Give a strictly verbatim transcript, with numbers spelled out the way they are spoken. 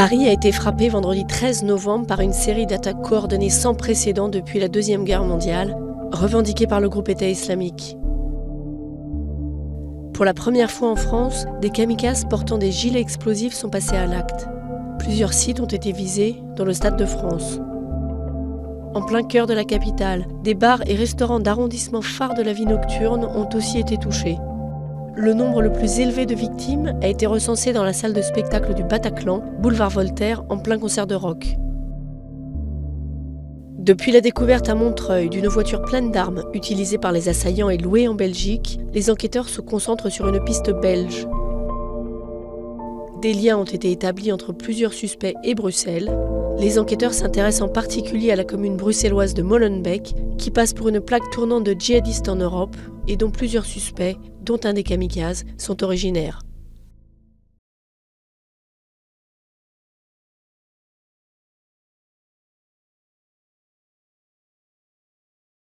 Paris a été frappé vendredi treize novembre par une série d'attaques coordonnées sans précédent depuis la Deuxième Guerre mondiale, revendiquées par le groupe État islamique. Pour la première fois en France, des kamikazes portant des gilets explosifs sont passés à l'acte. Plusieurs sites ont été visés, dont le Stade de France. En plein cœur de la capitale, des bars et restaurants d'arrondissement phares de la vie nocturne ont aussi été touchés. Le nombre le plus élevé de victimes a été recensé dans la salle de spectacle du Bataclan, boulevard Voltaire, en plein concert de rock. Depuis la découverte à Montreuil d'une voiture pleine d'armes utilisée par les assaillants et louée en Belgique, les enquêteurs se concentrent sur une piste belge. Des liens ont été établis entre plusieurs suspects et Bruxelles. Les enquêteurs s'intéressent en particulier à la commune bruxelloise de Molenbeek, qui passe pour une plaque tournante de djihadistes en Europe et dont plusieurs suspects, dont un des kamikazes, sont originaires.